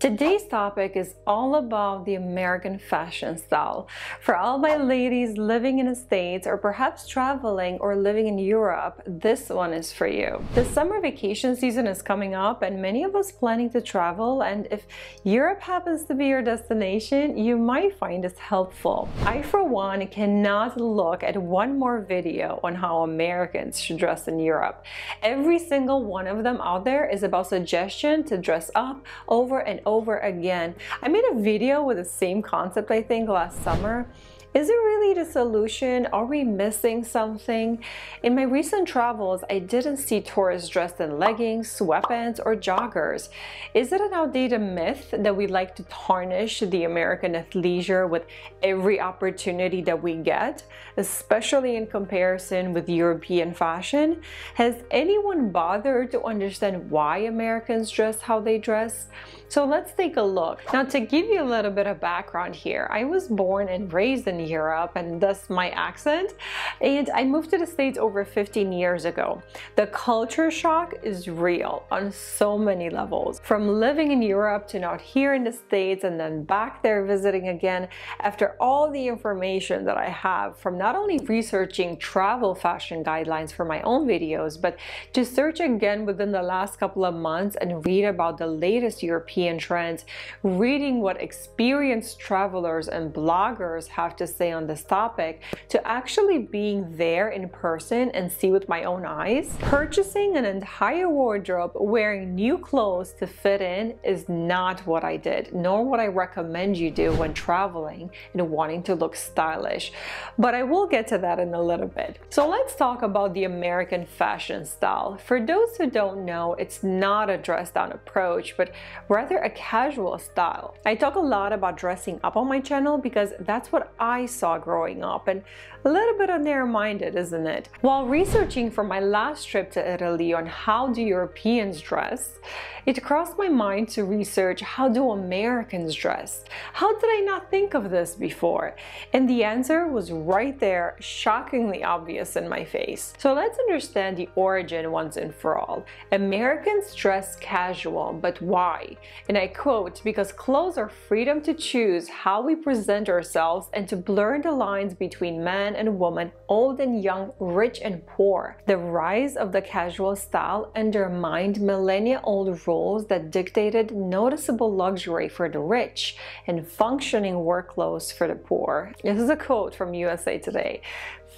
Today's topic is all about the American fashion style. For all my ladies living in the States or perhaps traveling or living in Europe, this one is for you. The summer vacation season is coming up and many of us planning to travel, and if Europe happens to be your destination, you might find this helpful. I, for one, cannot look at one more video on how Americans should dress in Europe. Every single one of them out there is about suggestion to dress up over and over again. I made a video with the same concept, I think, last summer. Is it really the solution? Are we missing something? In my recent travels, I didn't see tourists dressed in leggings, sweatpants, or joggers. Is it an outdated myth that we like to tarnish the American athleisure with every opportunity that we get, especially in comparison with European fashion? Has anyone bothered to understand why Americans dress how they dress? So let's take a look. Now, to give you a little bit of background here, I was born and raised in Europe, and thus my accent, and I moved to the States over 15 years ago. The culture shock is real on so many levels. From living in Europe to not here in the States and then back there visiting again, after all the information that I have from not only researching travel fashion guidelines for my own videos, but to search again within the last couple of months and read about the latest European trends, reading what experienced travelers and bloggers have to say on this topic, to actually being there in person and see with my own eyes. Purchasing an entire wardrobe, wearing new clothes to fit in, is not what I did, nor what I recommend you do when traveling and wanting to look stylish. But I will get to that in a little bit. So let's talk about the American fashion style. For those who don't know, it's not a dress-down approach, but rather a casual style. I talk a lot about dressing up on my channel because that's what I saw growing up, and a little bit of narrow-minded, isn't it? While researching for my last trip to Italy on how do Europeans dress, it crossed my mind to research how do Americans dress? How did I not think of this before? And the answer was right there, shockingly obvious in my face. So let's understand the origin once and for all. Americans dress casual, but why? And I quote, because clothes are freedom to choose how we present ourselves and to blur the lines between man and woman, old and young, rich and poor. The rise of the casual style undermined millennia-old rules that dictated noticeable luxury for the rich and functioning work clothes for the poor. This is a quote from USA Today.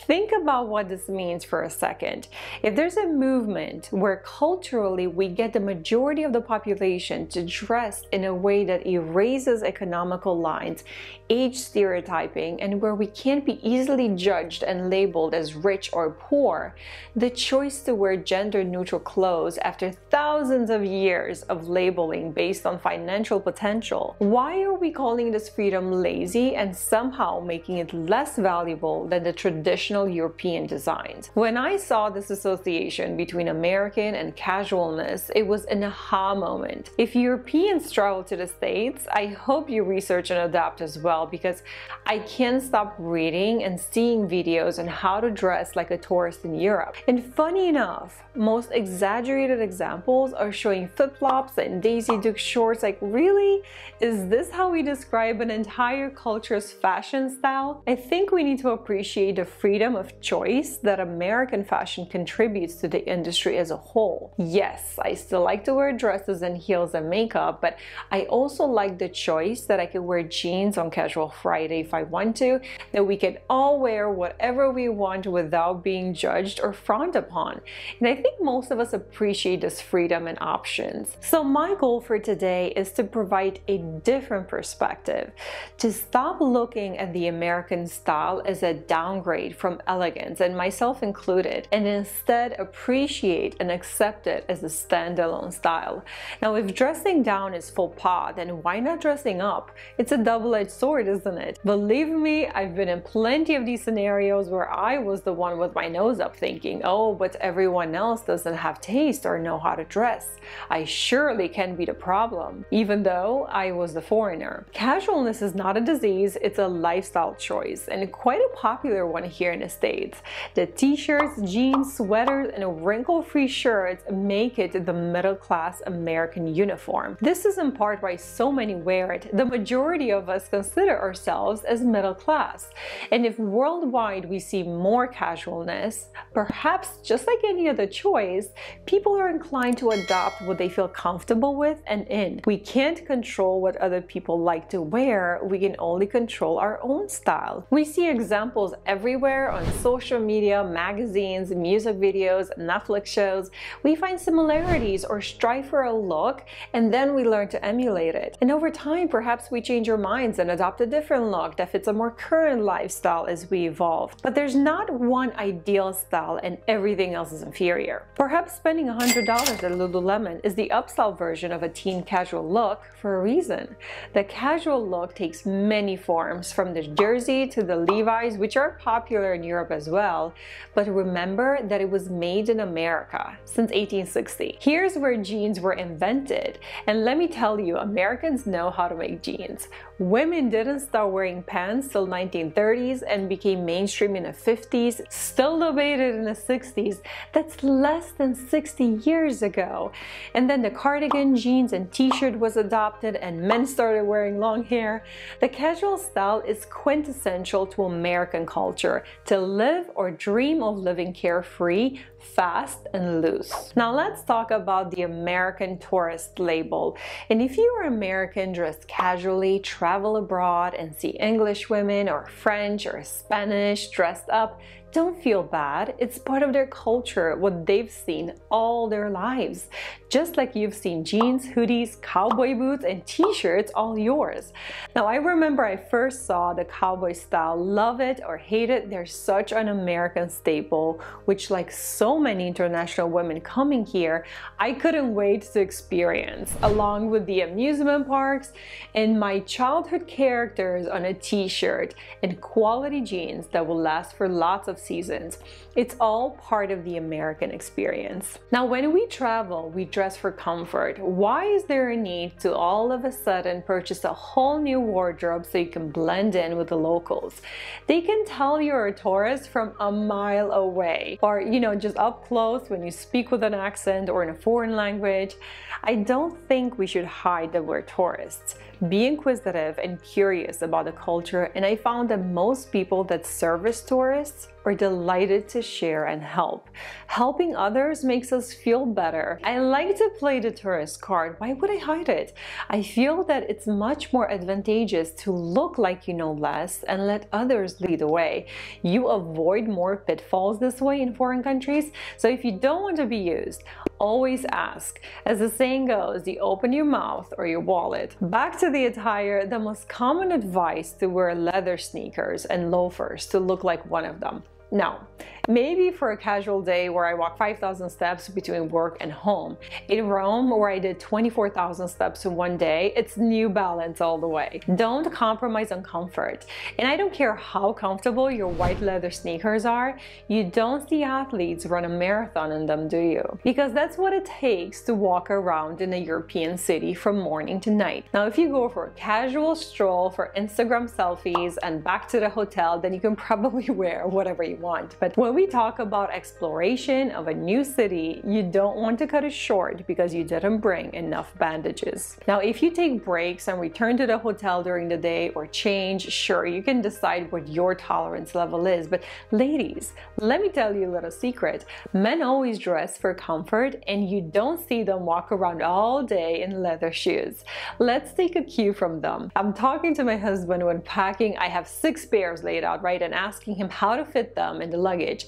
Think about what this means for a second. If there's a movement where culturally we get the majority of the population to dress in a way that erases economical lines, age stereotyping, and where we can't be easily judged and labeled as rich or poor, the choice to wear gender-neutral clothes after thousands of years of labeling based on financial potential, why are we calling this freedom lazy and somehow making it less valuable than the traditional European designs? When I saw this association between American and casualness, it was an aha moment. If Europeans travel to the States, I hope you research and adapt as well, because I can't stop reading and seeing videos on how to dress like a tourist in Europe. And funny enough, most exaggerated examples are showing flip-flops and Daisy Duke shorts. Like, really? Is this how we describe an entire culture's fashion style? I think we need to appreciate the freedom of choice that American fashion contributes to the industry as a whole. Yes, I still like to wear dresses and heels and makeup, but I also like the choice that I could wear jeans on casual Friday if I want to, that we can all wear whatever we want without being judged or frowned upon. And I think most of us appreciate this freedom and options. So my goal for today is to provide a different perspective, to stop looking at the American style as a downgrade from elegance, and myself included, and instead appreciate and accept it as a standalone style. Now, if dressing down is faux pas, then why not dressing up? It's a double-edged sword, isn't it? Believe me, I've been in plenty of these scenarios where I was the one with my nose up thinking, oh, but everyone else doesn't have taste or know how to dress. I surely can be the problem, even though I was the foreigner. Casualness is not a disease, it's a lifestyle choice, and quite a popular one here in the States. The t-shirts, jeans, sweaters, and wrinkle-free shirts make it the middle-class American uniform. This is in part why so many wear it. The majority of us consider ourselves as middle class. And if worldwide we see more casualness, perhaps just like any other choice, people are inclined to adopt what they feel comfortable with and in. We can't control what other people like to wear, we can only control our own style. We see examples everywhere on social media, magazines, music videos, Netflix shows. We find similarities or strive for a look, and then we learn to emulate it. And over time, perhaps we change our minds and adopt a different look that fits a more current lifestyle as we evolve. But there's not one ideal style and everything else is inferior. Perhaps spending $100 at Lululemon is the upsell version of a teen casual look for a reason. The casual look takes many forms, from the jersey to the Levi's, which are popular in Europe as well. But remember that it was made in America since 1860. Here's where jeans were invented. And let me tell you, Americans know how to make jeans. Women didn't start wearing pants till 1930s and became mainstream in the 50s, still debated in the 60s. That's less than 60 years ago. And then the cardigan, jeans, and t-shirt was adopted and men started wearing long hair. The casual style is quintessential to American culture, to live or dream of living carefree, fast, and loose. Now let's talk about the American tourist label. And if you are American, dressed casually, travel abroad, and see English women or French or Spanish dressed up, don't feel bad. It's part of their culture, what they've seen all their lives. Just like you've seen jeans, hoodies, cowboy boots, and t-shirts all yours. Now, I remember I first saw the cowboy style. Love it or hate it, they're such an American staple, which, like so many international women coming here, I couldn't wait to experience, along with the amusement parks and my childhood characters on a t-shirt and quality jeans that will last for lots of seasons. It's all part of the American experience. Now, when we travel, we dress for comfort. Why is there a need to all of a sudden purchase a whole new wardrobe so you can blend in with the locals? They can tell you're a tourist from a mile away, or just up close when you speak with an accent or in a foreign language. I don't think we should hide that we're tourists. Be inquisitive and curious about the culture, and I found that most people that service tourists are delighted to share and help. Helping others makes us feel better. I like to play the tourist card. Why would I hide it? I feel that it's much more advantageous to look like you know less and let others lead the way. You avoid more pitfalls this way in foreign countries. So if you don't want to be used, always ask. As the saying goes, you open your mouth or your wallet. Back to the attire, the most common advice to wear leather sneakers and loafers to look like one of them. Now, maybe for a casual day where I walk 5,000 steps between work and home. In Rome, where I did 24,000 steps in one day, it's New Balance all the way. Don't compromise on comfort. And I don't care how comfortable your white leather sneakers are, you don't see athletes run a marathon in them, do you? Because that's what it takes to walk around in a European city from morning to night. Now, if you go for a casual stroll for Instagram selfies and back to the hotel, then you can probably wear whatever you want. But when we talk about exploration of a new city, you don't want to cut it short because you didn't bring enough bandages. Now, if you take breaks and return to the hotel during the day or change, sure, you can decide what your tolerance level is. But ladies, let me tell you a little secret. Men always dress for comfort, and you don't see them walk around all day in leather shoes. Let's take a cue from them. I'm talking to my husband when packing. I have 6 pairs laid out, right, and asking him how to fit them in the luggage.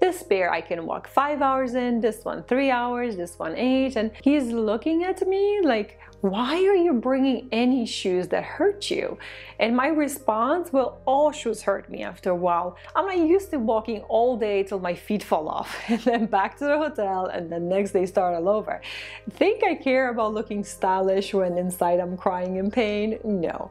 This pair I can walk 5 hours in, this one 3 hours, this one 8, and he's looking at me like, why are you bringing any shoes that hurt you? And my response, well, all shoes hurt me after a while. I'm not used to walking all day till my feet fall off and then back to the hotel and the next day start all over. Think I care about looking stylish when inside I'm crying in pain? No.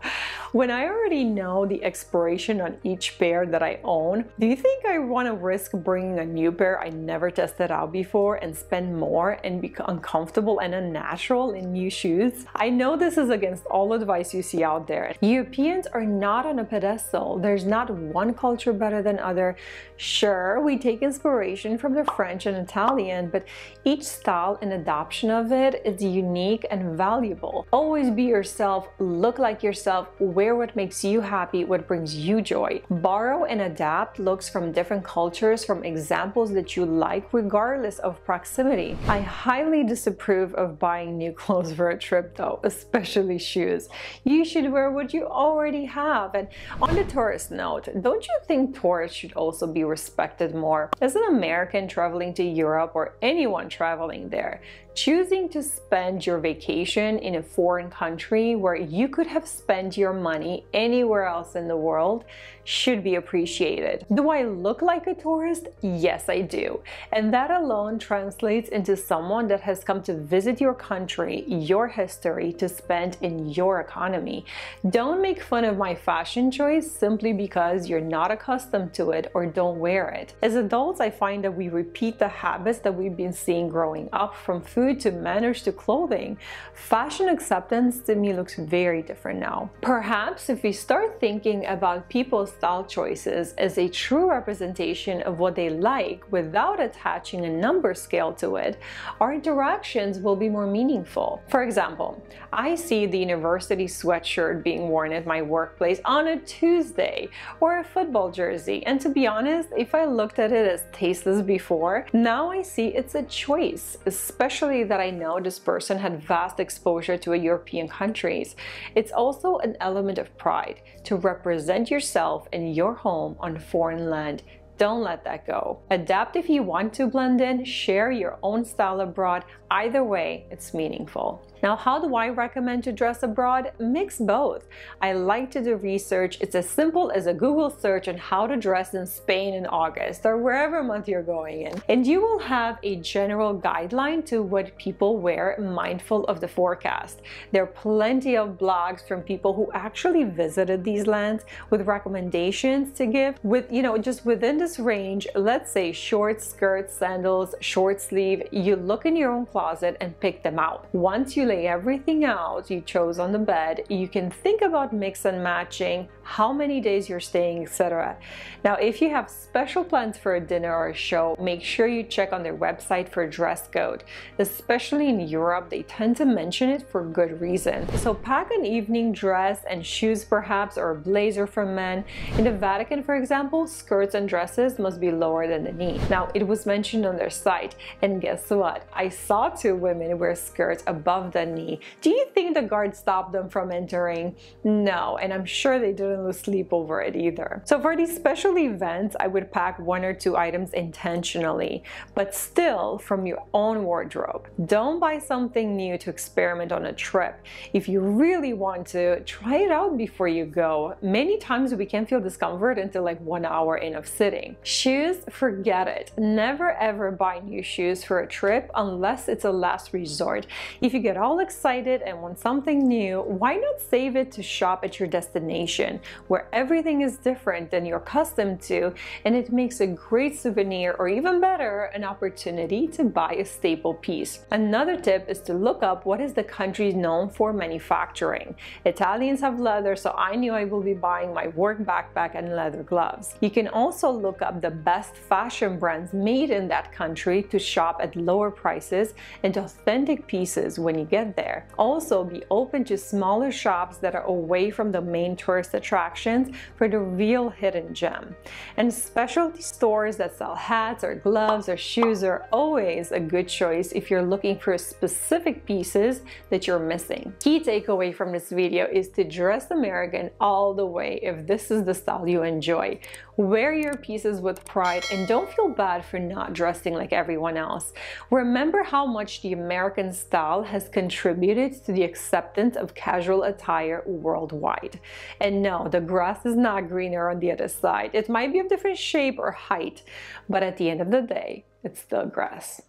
When I already know the expiration on each pair that I own, do you think I want to risk bringing a new pair I never tested out before and spend more and be uncomfortable and unnatural in new shoes? I know this is against all advice you see out there. Europeans are not on a pedestal. There's not one culture better than other. Sure, we take inspiration from the French and Italian, but each style and adoption of it is unique and valuable. Always be yourself, look like yourself, wear what makes you happy, what brings you joy. Borrow and adapt looks from different cultures, from examples that you like, regardless of proximity. I highly disapprove of buying new clothes for a trip though, especially shoes. You should wear what you already have. And on the tourist note, don't you think tourists should also be respected more? As an American traveling to Europe or anyone traveling there, choosing to spend your vacation in a foreign country where you could have spent your money anywhere else in the world should be appreciated. Do I look like a tourist? Yes, I do. And that alone translates into someone that has come to visit your country, your history, to spend in your economy. Don't make fun of my fashion choice simply because you're not accustomed to it or don't wear it. As adults, I find that we repeat the habits that we've been seeing growing up, from food to manners to clothing. Fashion acceptance to me looks very different now. Perhaps if we start thinking about people's style choices as a true representation of what they like without attaching a number scale to it, our interactions will be more meaningful. For example, I see the university sweatshirt being worn at my workplace on a Tuesday, or a football jersey, and to be honest, if I looked at it as tasteless before, now I see it's a choice, especially that I know this person had vast exposure to European countries. It's also an element of pride to represent yourself and your home on foreign land. Don't let that go. Adapt if you want to blend in, share your own style abroad. Either way, it's meaningful. Now, how do I recommend to dress abroad? Mix both. I like to do research. It's as simple as a Google search on how to dress in Spain in August or wherever month you're going in. And you will have a general guideline to what people wear, mindful of the forecast. There are plenty of blogs from people who actually visited these lands with recommendations to give. With, you know, just within this range, let's say short skirts, sandals, short sleeve, you look in your own closet and pick them out. Once you lay everything out you chose on the bed, you can think about mix and matching, how many days you're staying, etc. Now, if you have special plans for a dinner or a show, make sure you check on their website for a dress code. Especially in Europe, they tend to mention it for good reason. So pack an evening dress and shoes perhaps, or a blazer for men. In the Vatican, for example, skirts and dresses must be lower than the knee. Now, it was mentioned on their site, and guess what? I saw two women wear skirts above the knee. Do you think the guards stopped them from entering? No, and I'm sure they didn't lose sleep over it either. So for these special events, I would pack one or two items intentionally, but still from your own wardrobe. Don't buy something new to experiment on a trip. If you really want to, try it out before you go. Many times we can feel discomfort until like 1 hour in of sitting. Shoes, forget it. Never ever buy new shoes for a trip unless it's a last resort. If you get all excited and want something new, why not save it to shop at your destination, where everything is different than you're accustomed to, and it makes a great souvenir, or even better, an opportunity to buy a staple piece. Another tip is to look up what is the country known for manufacturing. Italians have leather, so I knew I will be buying my work backpack and leather gloves. You can also look up the best fashion brands made in that country to shop at lower prices and authentic pieces when you get there. Also, be open to smaller shops that are away from the main tourist attractions for the real hidden gem. And specialty stores that sell hats or gloves or shoes are always a good choice if you're looking for specific pieces that you're missing. Key takeaway from this video is to dress American all the way if this is the style you enjoy. Wear your pieces with pride and don't feel bad for not dressing like everyone else. Remember how much the American style has contributed to the acceptance of casual attire worldwide. And no, the grass is not greener on the other side. It might be of different shape or height, but at the end of the day, it's still grass.